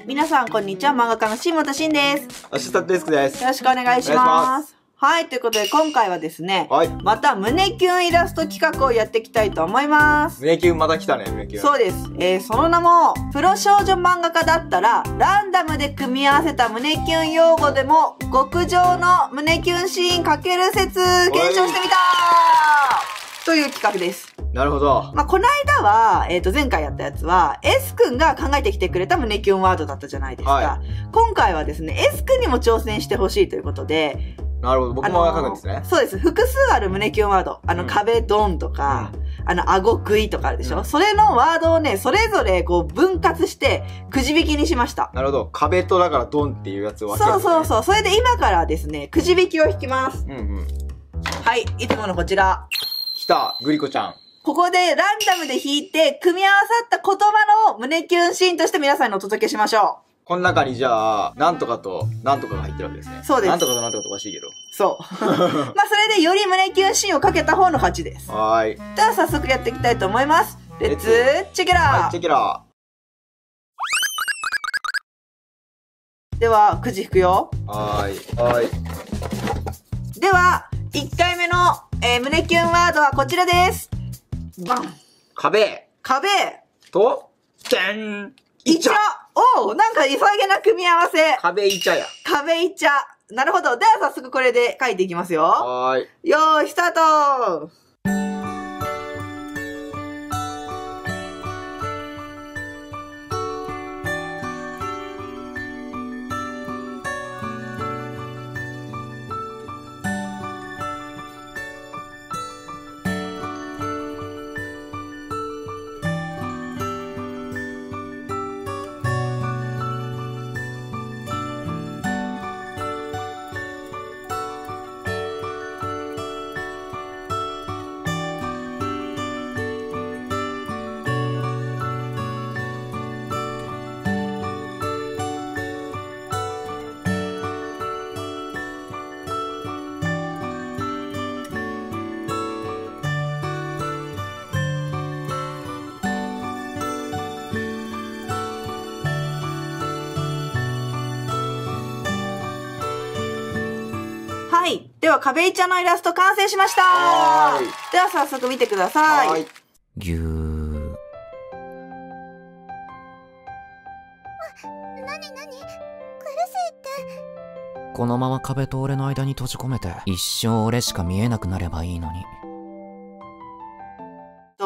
はい、皆さんこんにちは。漫画家の新本慎です。アシスタントデスクです。よろしくお願いします。はい、ということで今回はですね、はい、また胸キュンイラスト企画をやっていきたいと思います。胸キュンまた来たね、胸キュン。そうです。その名も、プロ少女漫画家だったら、ランダムで組み合わせた胸キュン用語でも、極上の胸キュンシーン×説、検証してみたという企画です。なるほど。まあ、この間は、前回やったやつは、S 君が考えてきてくれた胸キュンワードだったじゃないですか。はい、今回はですね、S 君にも挑戦してほしいということで、なるほど、僕も考えですね。そうです。複数ある胸キュンワード。壁ドンとか、顎食いとかあるでしょ、それのワードをね、それぞれこう分割して、くじ引きにしました。なるほど。壁とだからドンっていうやつを分ける、ね。そうそうそう。それで今からですね、くじ引きを引きます。はい、いつものこちら。来た、グリコちゃん。ここでランダムで引いて組み合わさった言葉の胸キュンシーンとして皆さんにお届けしましょう。この中にじゃあ、なんとかとなんとかが入ってるわけですね。そうです。なんとかとなんとかおかしいけど。そう。まあそれでより胸キュンシーンをかけた方の勝ちです。はい。では早速やっていきたいと思います。レッツチェケラー。はい、チェケラー。では、くじ引くよ。はい。では、1回目の、胸キュンワードはこちらです。バン。壁。と、じゃん。イチャ。おう、なんか急げな組み合わせ。壁イチャや。壁イチャ。なるほど。では早速これで書いていきますよ。はい。よーい、スタート。はい。では、壁イチャのイラスト完成しました。では、早速見てください。はい。ぎゅー。なに苦しいって。このまま壁と俺の間に閉じ込めて、一生俺しか見えなくなればいいのに。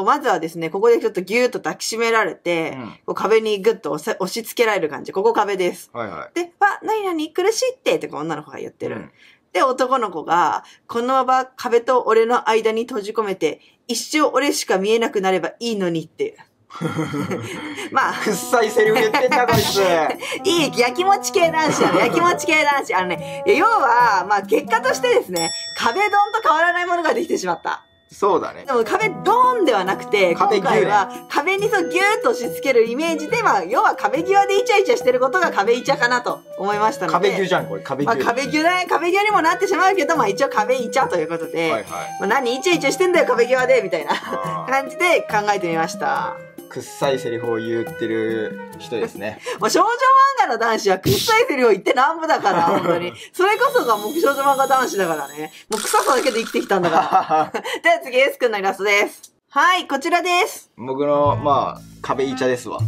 まずはですね、ここでちょっとぎゅーっと抱きしめられて、こう壁にぐっと押し付けられる感じ。ここ壁です。で、なに苦しいって、とか女の子が言ってる。で、男の子が、このまま壁と俺の間に閉じ込めて、一生俺しか見えなくなればいいのにって。まあ。くっさいセリフ言ってんな、こいつ。いい、やきもち系男子だね。やきもち系男子。要は、まあ結果としてですね、壁ドンと変わらないものができてしまった。そうだね。でも壁ドーンではなくて、今回は壁にそうギューッと押し付けるイメージで、まあ、要は壁際でイチャイチャしてることが壁イチャかなと思いましたので。壁際じゃん、これ。壁際。まあ、壁際だね。壁際にもなってしまうけど、まあ一応壁イチャということで、まあ何イチャイチャしてんだよ、壁際で、みたいな感じで考えてみました。くっさいセリフを言ってる人ですね。もう少女漫画の男子はくっさいセリフを言ってなんぼだから、本当に。それこそがもう少女漫画男子だからね。もう臭さだけで生きてきたんだから。では次、S 君のイラストです。はい、こちらです。僕の、まあ、壁イチャですわ。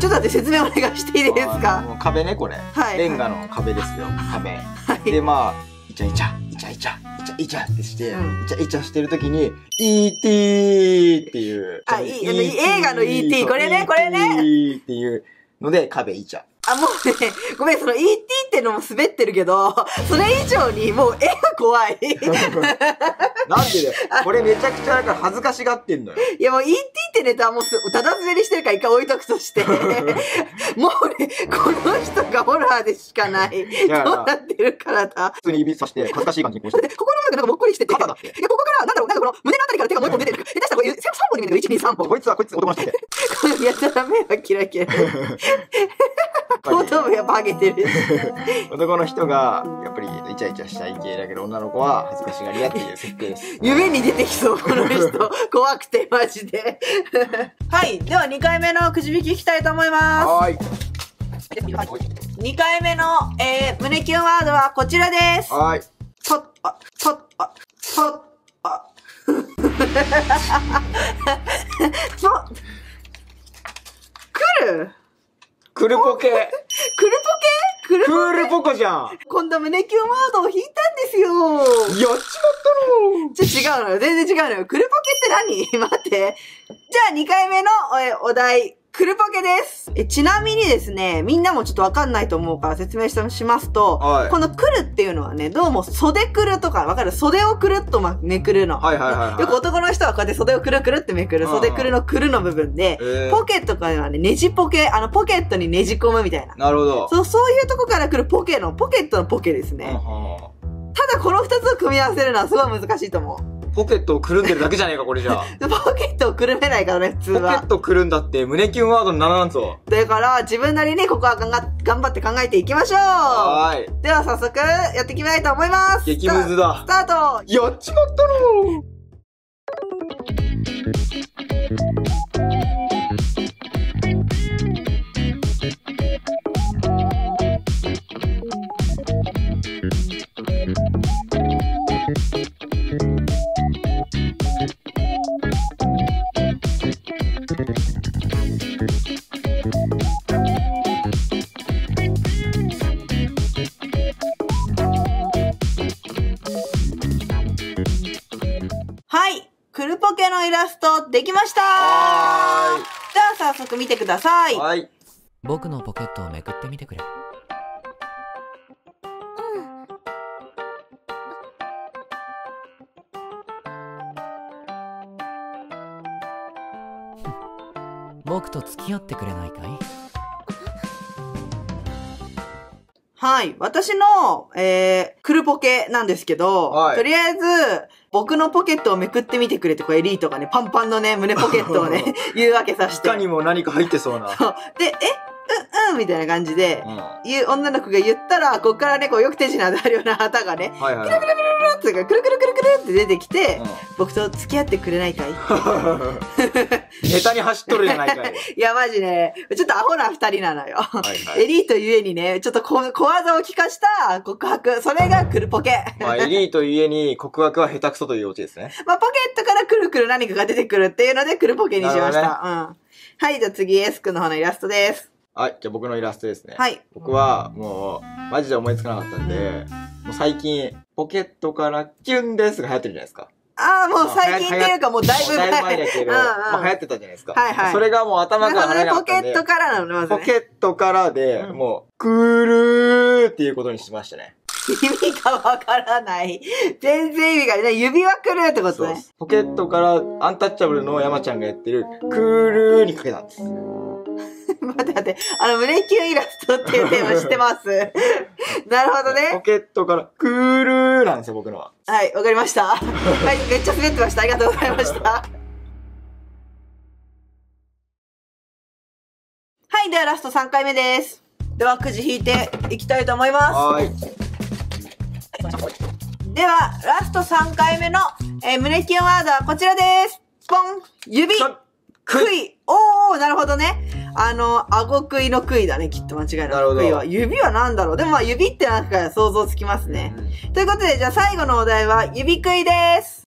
ちょっと待って、説明お願いしていいですか？壁ね、これ。はい。レンガの壁ですよ、壁。はい、で、まあ、イチャイチャってして、イチャイチャしてるときに、E.T. っていう。あ、映画の E.T. これね。E.T. っていうので、壁イチャ。あ、もうね、ごめん、その E.T. ってのも滑ってるけど、それ以上にもう絵が怖い。なんでだよ。これめちゃくちゃなんか恥ずかしがってんのよ。いやもう E.T. ってネタはもうただ滑りしてるから一回置いとくとして。もうね、この人がホラーでしかない。どうなってるからだ。普通に指さして恥ずかしい感じにこうして。ここの中なんかもっこりしてて。肩だって。いや、ここから、この胸のあたりから手がもう一本出てる。下手したらこれ3本に見えるけど、1、2、3本。こいつ男の人で。いや、ダメはキラキラ。頭部がバゲてる。男の人がやっぱりイチャイチャしたい系だけど、女の子は恥ずかしがり屋っていう設定です。夢に出てきそう、この人。怖くてマジで。はい、では2回目のくじ引きいきたいと思います。はい。2回目の、胸キュンワードはこちらです。はい。くるくるポケくるポケくるポケくるポコじゃん。今度胸キュンワードを引いたんですよ。やっちまったの。ちょ、違うのよ。全然違うのよ。くるポケって何待って。じゃあ2回目のお題。くるぽけです。ちなみにですね、みんなもちょっとわかんないと思うから説明しますと、はい、このくるっていうのはね、どうも袖くるとか、わかる？袖をくるっとめくるの。よく男の人はこうやって袖をくるくるってめくる、袖くるのくるの部分で、ポケとかはね、ねじポケ、ポケットにねじ込むみたいな。なるほど。そういうとこからくるポケの、ポケットのポケですね。ただこの二つを組み合わせるのはすごい難しいと思う。ポケットをくるんでるだけじゃねえか、これじゃあ。ポケットをくるめないからね、普通は。ポケットくるんだって、胸キュンワードにならんぞ。だから、自分なりにここは頑張って考えていきましょう。はい。では早速、やっていきたいと思います。激ムズだ。スタート。やっちまったのー。くるぽけのイラストできました。では早速見てください。はい。僕のポケットをめくってみてくれ。僕と付き合ってくれないかい？はい。私の、くるぽけなんですけど、はい、とりあえず、僕のポケットをめくってみてくれって、こうエリートがね、パンパンのね、胸ポケットをね、言うわけさして。いかにも何か入ってそうな。そうで、うん、みたいな感じで、言う女の子が言ったら、こっからね、こうよく手品であるような旗がね、くるくるくるくるって、くるくるくるくるって出てきて、僕と付き合ってくれないかい？ネタに走っとるじゃないかい。いや、マジね、ちょっとアホな二人なのよ。エリートゆえにね、ちょっと小技を利かした告白。それがくるポケ。まあ、エリートゆえに告白は下手くそというオチですね。まあ、ポケットからくるくる何かが出てくるっていうので、くるポケにしました。はい、じゃあ次、エス君の方のイラストです。はい、じゃあ僕のイラストですね。はい。僕は、もう、マジで思いつかなかったんで、もう最近、ポケットからキュンですが流行ってるじゃないですか。ああ、もう最近っていうかもうだいぶ前。だいぶ前だけど、流行ってたじゃないですか。はいはい。それがもう頭から離れなかったんで。ポケットからなのね。ポケットからで、もう、くるーっていうことにしましたね。意味がわからない。全然意味がない。指輪くるってことね。ポケットからアンタッチャブルの山ちゃんがやってる、くるーにかけたんです。待って待って、胸キュンイラストっていうテーマ知ってます。なるほどね。ポケットから、くるーなんですよ、僕のは。はい、わかりました。はい、めっちゃ滑ってました。ありがとうございました。はい、ではラスト3回目です。では、くじ引いていきたいと思います。はい。では、ラスト3回目の、胸キュンワードはこちらです。ポン、指、くい。おー、なるほどね。顎食いの食いだね、きっと間違いなく。食いは。指は何だろう。でもまあ指ってなんか想像つきますね。ということで、じゃあ最後のお題は、指食いです。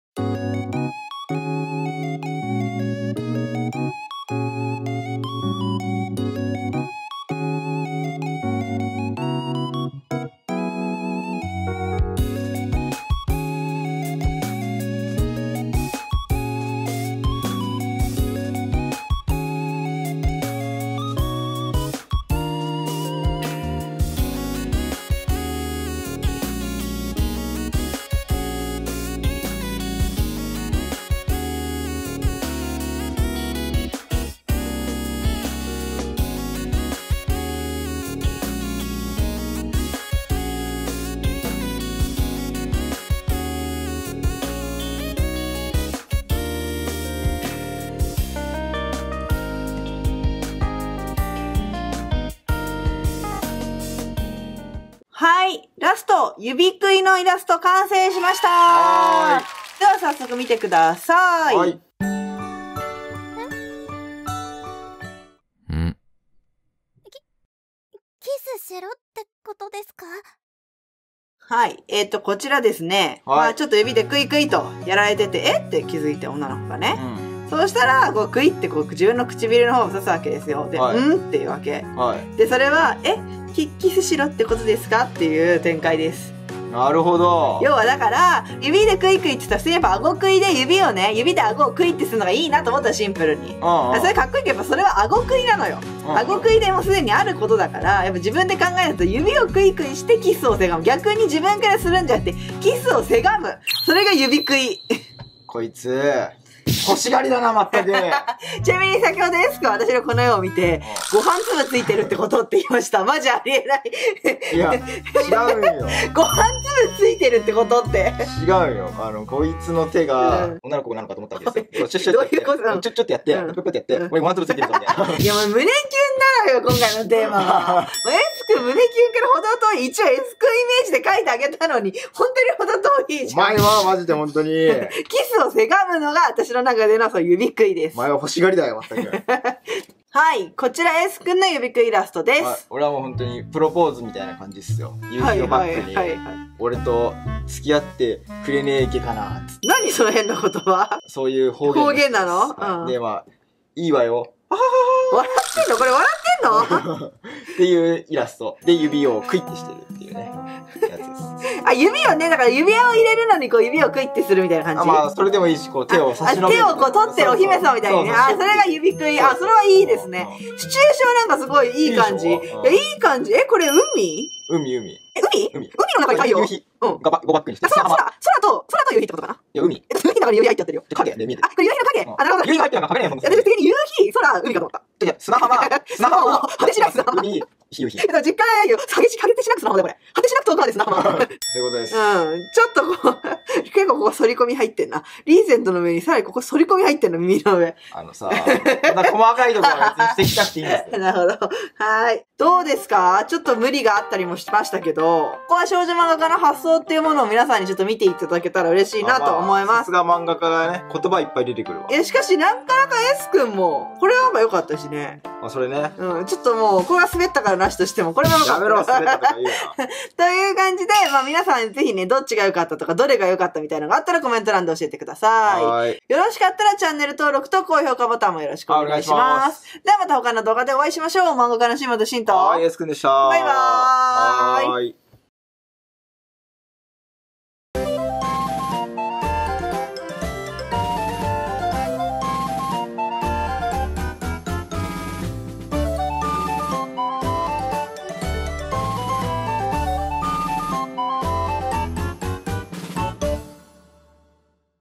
はい。ラスト、指食いのイラスト完成しました。では早速見てください。はい。してるってことですか？はい。こちらですね。はい、まあ、ちょっと指でクイクイとやられてて、えって気づいて女の子がね。うん、そうしたら、こう、クイってこう、自分の唇の方を刺すわけですよ。で、はい、うんっていうわけ。はい、で、それは、キスしろってことですかっていう展開です。なるほど。要はだから、指でクイクイってさ、やっぱ顎クイで指をね、指で顎をクイってするのがいいなと思ったらシンプルに。ああ、それかっこいいけど、それは顎クイなのよ。顎クイでもすでにあることだから、やっぱ自分で考えると指をクイクイしてキスをせがむ。逆に自分からするんじゃなくて、キスをせがむ。それが指クイ。こいつ、欲しがりだな、まったく。ちなみに先ほどエスコは私のこの絵を見て、ご飯粒ついてるってことって言いました。マジありえない。いや、違うよ。ご飯粒ついてるってことって。違うよ。こいつの手が、女の子なのかと思ったわけですよ。どういうことなの？ちょっとやって、ちょっとやって、俺ご飯粒ついてるぞみたいな。いや、もう胸キュンなのよ、今回のテーマは。エスコ胸キュンから程遠い、一応エスコイメージで書いてあげたのに、本当に程遠いじゃん。お前はマジで本当に。キスをせがむのが私の中でのそう指食いです。前は欲しがりだよ、全く。はい、こちら S 君の指食いイラストです。はい、俺はもう本当にプロポーズみたいな感じですよ。指をバックに、俺と付き合ってくれねえけかなっつって。何その変な言葉？そういう方言。方言なの？うん、で、まあ、いいわよ。笑ってんの？これ笑ってんの？っていうイラストで指をクイってしてるっていうねやつです。あ、指をね、だから指輪を入れるのにこう指をクイってするみたいな感じ。あ、まあそれでもいいし、こう手を差し伸べる。手をこう取ってるお姫様みたいにね。あ、それが指クイ。あ、それはいいですね。シチュエーションなんかすごいいい感じ。いや、いい感じ。これ海？海の中に太陽。夕日。うん。が5バックにして。空と夕日ってことかな？いや、海。海の中に夕日入っちゃってるよ。影で見えてる。あ、これ夕日の影。あ、なるほど。夕日入ってるのが隠れないもんです。次に夕日、空、海かと思った。いや、砂浜。果てしなく砂浜。海、夕日。実家だよ。果てしなく砂浜だよ、これ。果てしなく遠くまで砂浜。そういうことです。うん。ちょっとこう、結構ここ反り込み入ってんな。リーゼントの上にさらにここ反り込み入ってんの、耳の上。細かいところは別にしてきなくていいんですよ。なるほど。はい。どうですか？ちょっと無理があったりもしましたけど、ここは少女漫画家の発想っていうものを皆さんにちょっと見ていただけたら嬉しいなと思います。さすが漫画家がね、言葉いっぱい出てくるわ。しかし、なんかなか S 君も、これは良かったしね。あ、それね。うん、ちょっともう、これは滑ったからなしとしても、これは良かった。やめろ、滑ったからいいな。という感じで、まあ皆さんぜひね、どっちが良かったとか、どれが良かったみたいなのがあったらコメント欄で教えてください。はい。よろしかったらチャンネル登録と高評価ボタンもよろしくお願いします。ではまた他の動画でお会いしましょう。漫画家の新本慎と。はい、S 君でした。バイバーイ。